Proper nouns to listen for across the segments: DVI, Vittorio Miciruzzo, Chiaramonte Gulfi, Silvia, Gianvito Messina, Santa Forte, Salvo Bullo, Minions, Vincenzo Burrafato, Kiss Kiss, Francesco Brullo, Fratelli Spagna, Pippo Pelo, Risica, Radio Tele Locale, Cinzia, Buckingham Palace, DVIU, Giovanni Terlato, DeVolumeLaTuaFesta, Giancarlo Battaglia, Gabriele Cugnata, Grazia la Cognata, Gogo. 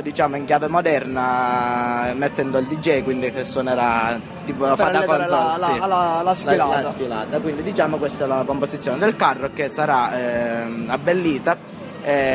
diciamo in chiave moderna, mettendo il DJ, quindi che suonerà tipo la fata console, la sfilata. Quindi diciamo questa è la composizione del carro, che sarà abbellita,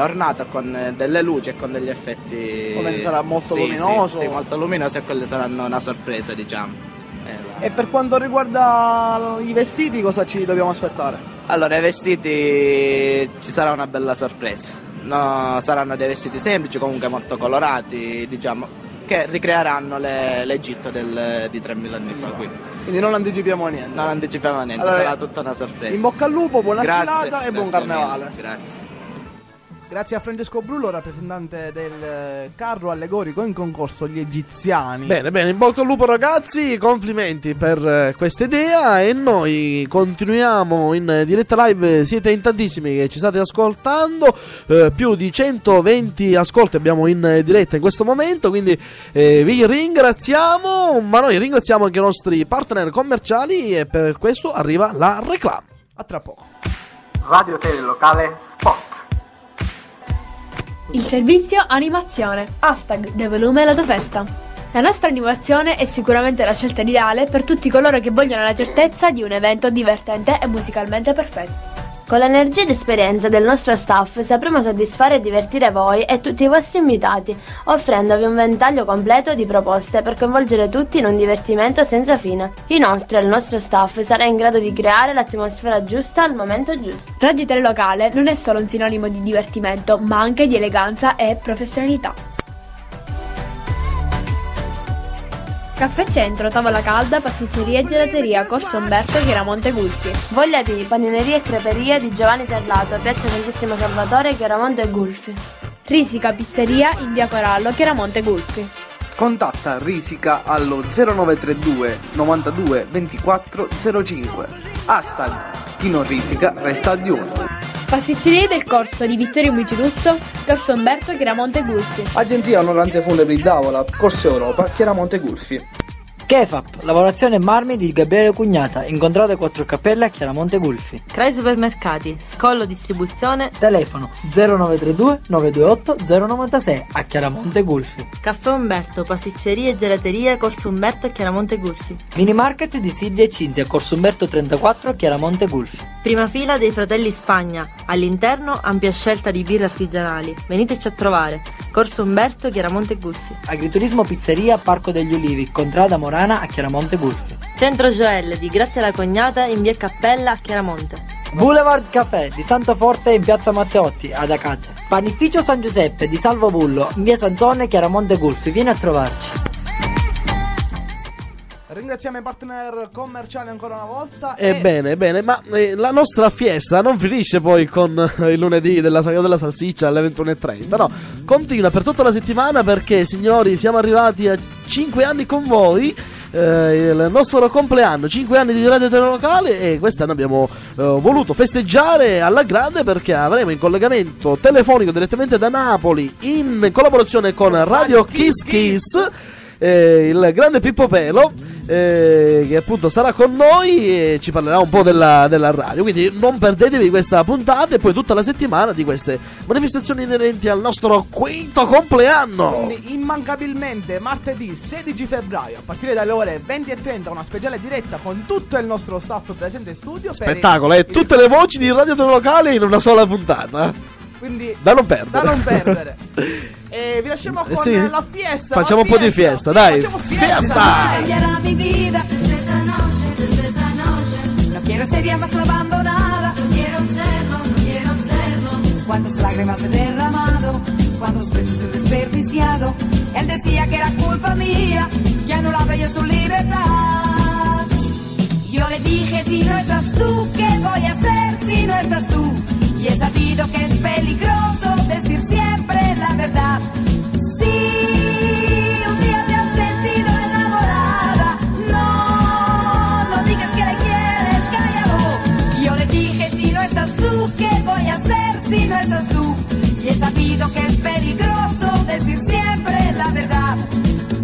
ornata con delle luci e con degli effetti. Come sarà molto luminoso. Sì, molto luminoso, e quelle saranno una sorpresa, diciamo. E per quanto riguarda i vestiti, cosa ci dobbiamo aspettare? Allora, i vestiti, ci sarà una bella sorpresa. No, saranno dei vestiti semplici, comunque molto colorati, diciamo, che ricreeranno l'Egitto di 3.000 anni fa. Quindi non anticipiamo niente. Non anticipiamo niente, allora, sarà tutta una sorpresa. In bocca al lupo, buona serata e buon carnevale. Grazie. Grazie a Francesco Brullo, rappresentante del carro allegorico in concorso Gli Egiziani. Bene, bene, in bocca al lupo ragazzi, complimenti per questa idea, e noi continuiamo in diretta live. Siete in tantissimi che ci state ascoltando, più di 120 ascolti abbiamo in diretta in questo momento, quindi vi ringraziamo, ma noi ringraziamo anche i nostri partner commerciali, e per questo arriva la reclama. A tra poco. Radio Tele Locale Spot. Il servizio animazione, hashtag DeVolumeLaTuaFesta. La nostra animazione è sicuramente la scelta ideale per tutti coloro che vogliono la certezza di un evento divertente e musicalmente perfetto. Con l'energia ed esperienza del nostro staff sapremo soddisfare e divertire voi e tutti i vostri invitati, offrendovi un ventaglio completo di proposte per coinvolgere tutti in un divertimento senza fine. Inoltre il nostro staff sarà in grado di creare l'atmosfera giusta al momento giusto. Radio Tele Locale non è solo un sinonimo di divertimento, ma anche di eleganza e professionalità. Caffè Centro, Tavola Calda, pasticceria e gelateria, Corso Umberto, Chiaramonte Gulfi. Voglia di panineria e creperia di Giovanni Terlato, Piazza Santissimo Salvatore, Chiaramonte Gulfi. Risica, pizzeria in via Corallo, Chiaramonte Gulfi. Contatta Risica allo 0932 92 24 05. Hashtag chi non risica resta a uno. Pasticceria del corso di Vittorio Miciruzzo, Corso Umberto, Chiaramonte Gulfi. Agenzia Onoranze Funebri d'Avola, Corso Europa, Chiaramonte Gulfi. Kefap, lavorazione marmi di Gabriele Cugnata, Incontrate 4 Cappella, Chiaramonte Gulfi. Crai Supermercati, Scollo Distribuzione, telefono 0932 928 096 a Chiaramonte Gulfi. Caffè Umberto, pasticceria e gelateria, Corso Umberto e Chiaramonte Gulfi. Mini Market di Silvia e Cinzia, Corso Umberto 34, Chiaramonte Gulfi. Prima fila dei Fratelli Spagna, all'interno ampia scelta di birre artigianali, veniteci a trovare, Corso Umberto, Chiaramonte Gulfi. Agriturismo Pizzeria, Parco degli Ulivi, Contrada Morale a Chiaramonte Gulfi. Centro Joelle di Grazia la Cognata in via Cappella a Chiaramonte. Boulevard Café di Santa Forte in piazza Matteotti ad Acate. Panificio San Giuseppe di Salvo Bullo in via Sanzone, Chiaramonte Gulfi. Vieni a trovarci. Ringraziamo i partner commerciali ancora una volta. Ebbene, bene, ma la nostra fiesta non finisce poi con il lunedì della sagra della salsiccia alle 21:30, no, continua per tutta la settimana, perché signori siamo arrivati a 5 anni con voi, il nostro compleanno, 5 anni di Radio Tele Locale, e quest'anno abbiamo voluto festeggiare alla grande, perché avremo in collegamento telefonico direttamente da Napoli, in collaborazione con Radio Kiss Kiss, il grande Pippo Pelo, che appunto sarà con noi e ci parlerà un po' della radio. Quindi non perdetevi questa puntata, e poi tutta la settimana di queste manifestazioni inerenti al nostro quinto compleanno. Quindi immancabilmente martedì 16 febbraio a partire dalle ore 20:30 una speciale diretta con tutto il nostro staff presente in studio. Spettacolo, e tutte le voci di Radio Tele Locale in una sola puntata. Quindi da non perdere. E vi lasciamo con la fiesta. Facciamo un po' di fiesta, dai. Fiesta. Mi vida desde esta noche, no quiero ser ya más la abandonada, no quiero serlo, cuántas lágrimas he derramado, cuántos besos he desperdiciado, él decía que era culpa mía, que anulaba yo su libertad, yo le dije si no estás tú, ¿qué voy a hacer si no estás tú? Y he sabido que es peligroso decir siempre la verdad, sí. Si no estás tú, y he sabido que es peligroso decir siempre la verdad.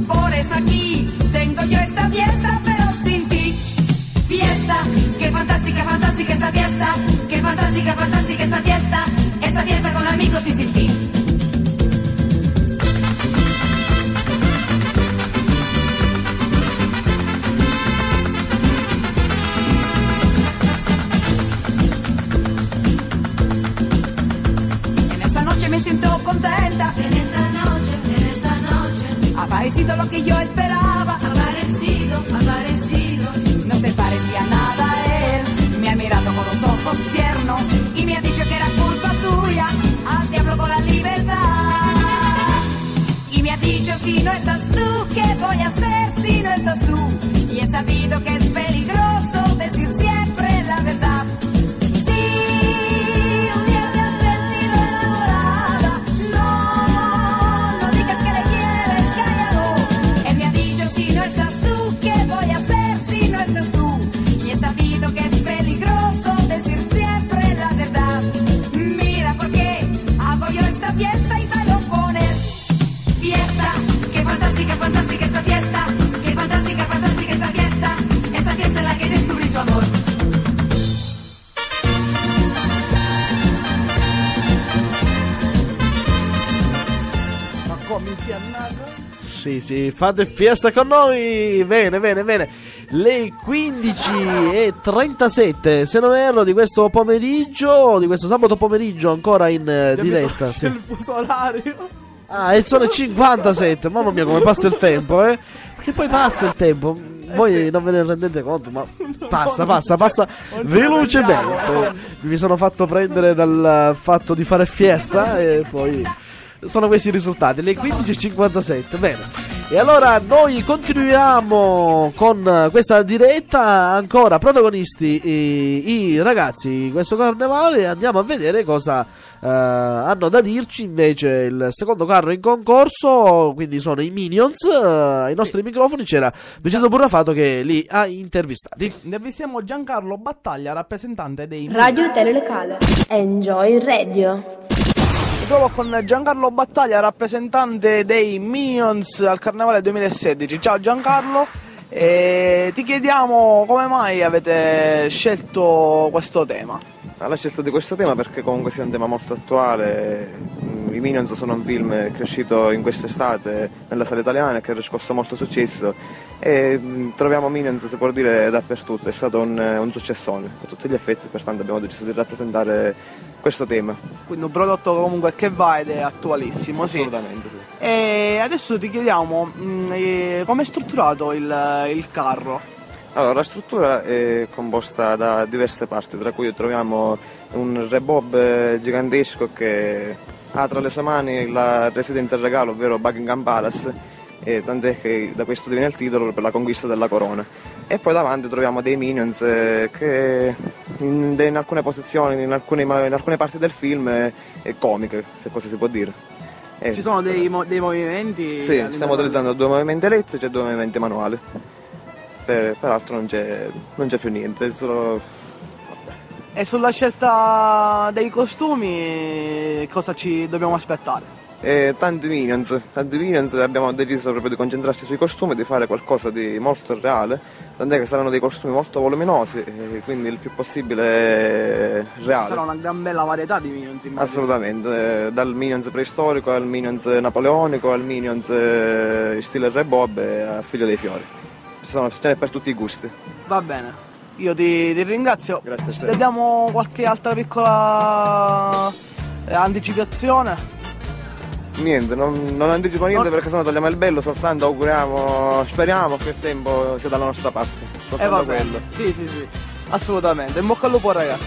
Por eso aquí tengo yo esta fiesta, pero sin ti. Fiesta, qué fantástica, fantástica esta fiesta. Qué fantástica, fantástica esta fiesta. Esta fiesta con amigos y sin ti. ha sido lo que yo esperaba. Aparecido, no se parecía nada a él. Me ha mirado con los ojos tiernos y me ha dicho que era culpa suya. Al diablo con la libertad. Y me ha dicho, si no estás tú, ¿qué voy a hacer si no estás tú? Y he sabido que es peligroso decir siempre la verdad. Sì, sì, fate fiesta con noi. Bene, bene, bene. Le 15:37, se non erro, di questo pomeriggio, di questo sabato pomeriggio, ancora in diretta. Sì. Il fuso orario. Ah, è il sole 57. Mamma mia, come passa il tempo, eh? Perché poi passa il tempo. Voi sì, non ve ne rendete conto, ma passa velocemente. Mi sono fatto prendere dal fatto di fare fiesta e poi sono questi i risultati, le 15:57, bene. E allora noi continuiamo con questa diretta, ancora protagonisti i ragazzi di questo carnevale. Andiamo a vedere cosa hanno da dirci invece il secondo carro in concorso, quindi sono i Minions. Ai nostri microfoni c'era Vincenzo Burrafato che li ha intervistati. Intervistiamo Giancarlo Battaglia, rappresentante dei Radio Tele Locale. Enjoy Radio. Trovo con Giancarlo Battaglia, rappresentante dei Minions al Carnevale 2016. Ciao Giancarlo, ti chiediamo come mai avete scelto questo tema. Allora, ho scelto di questo tema perché comunque sia un tema molto attuale. I Minions sono un film che è uscito in quest'estate nella sala italiana e che ha riscosso molto successo, e troviamo Minions, si può dire, dappertutto. È stato un successone a tutti gli effetti, pertanto abbiamo deciso di rappresentare questo tema. Quindi un prodotto comunque che va ed è attualissimo. Assolutamente sì. E adesso ti chiediamo come è strutturato il carro. Allora, la struttura è composta da diverse parti, tra cui troviamo un rebob gigantesco che ha tra le sue mani la residenza del regalo, ovvero Buckingham Palace, e tant'è che da questo viene il titolo, per la conquista della corona. E poi davanti troviamo dei Minions che in alcune posizioni, in alcune parti del film è comiche, se così si può dire. Ci sono dei movimenti? Sì, stiamo utilizzando due movimenti elettrici e due movimenti manuali. Peraltro non c'è più niente, è solo... E sulla scelta dei costumi cosa ci dobbiamo aspettare? Tanti Minions, abbiamo deciso proprio di concentrarci sui costumi, di fare qualcosa di molto reale, tant'è che saranno dei costumi molto voluminosi, quindi il più possibile reale. Ci sarà una gran bella varietà di Minions, immagino. Assolutamente, dal Minions preistorico al Minions napoleonico al Minions in stile Re Bob a Figlio dei Fiori. Ce n'è per tutti i gusti. Va bene, io ti ringrazio. Grazie a te. Vediamo qualche altra piccola anticipazione. Niente, non anticipo niente perché sennò togliamo il bello, soltanto auguriamo, speriamo che il tempo sia dalla nostra parte. Soltanto quello. Sì, assolutamente. In bocca al lupo ragazzi.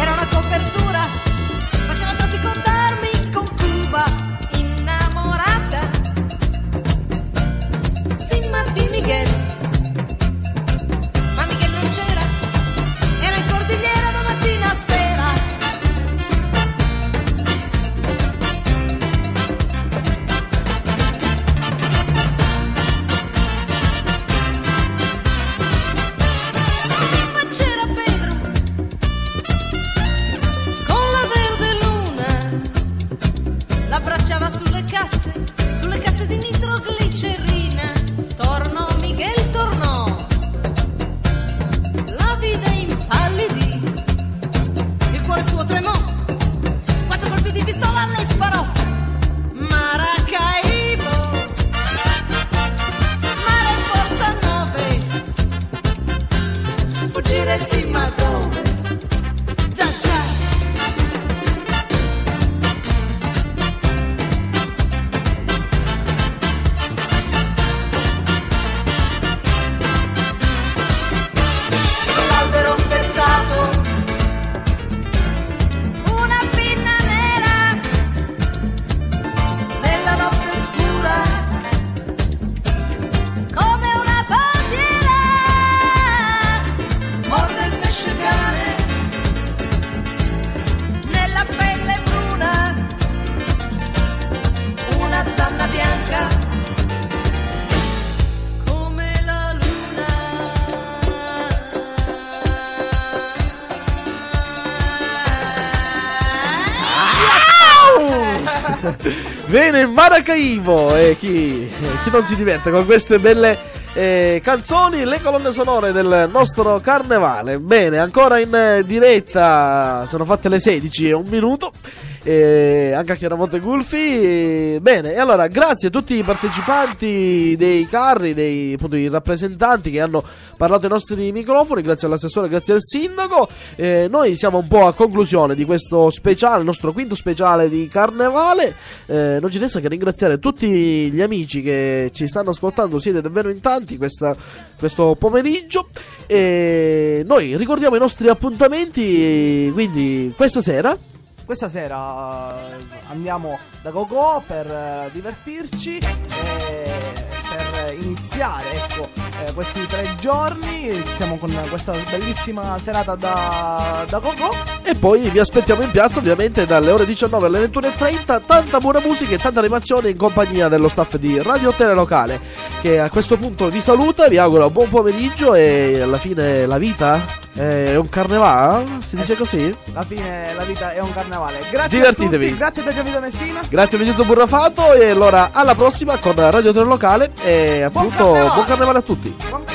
Era una copertura. Faceva troppi contarmi con Cuba innamorata. Sin Martin Miguel, ma Miguel non c'era, era in cordigliera da mattina a sera. Sì, ma c'era Pedro con la verde luna, l'abbracciava sulle casse di nitroglicerina. Tornò Miguel, tornò, la vide impallidì, il cuore suo tremò, 4 colpi di pistola le sparò. Mara fuggire sì ma dove? Zazza. L'albero spezzato, una pinna nera nella notte scura come una bandiera, morde il pesce cane nella pelle bruna, una zanna bianca. Bene, Maracaibo, chi non si diverte con queste belle canzoni, le colonne sonore del nostro carnevale. Bene, ancora in diretta, sono fatte le 16:01, anche a Chiaramonte Gulfi. Bene, e allora grazie a tutti i partecipanti dei carri, dei appunto, i rappresentanti che hanno parlato ai nostri microfoni, grazie all'assessore, grazie al sindaco. Noi siamo un po' a conclusione di questo speciale, il nostro quinto speciale di carnevale. Non ci resta che ringraziare tutti gli amici che ci stanno ascoltando, siete davvero in tanti questo pomeriggio, e noi ricordiamo i nostri appuntamenti. Quindi questa sera andiamo da Gogo per divertirci e per iniziare, ecco, questi 3 giorni. Iniziamo con questa bellissima serata da Gogo. E poi vi aspettiamo in piazza, ovviamente, dalle ore 19 alle 21:30. Tanta buona musica e tanta animazione in compagnia dello staff di Radio Tele Locale, che a questo punto vi saluta, vi augura un buon pomeriggio. E alla fine la vita è un carnevale? Si dice così? Alla fine la vita è un carnevale. Grazie a tutti, grazie a Gianvito Messina, grazie a Vincenzo Burrafato. E allora alla prossima con Radio Tele Locale. E appunto buon carnevale a tutti.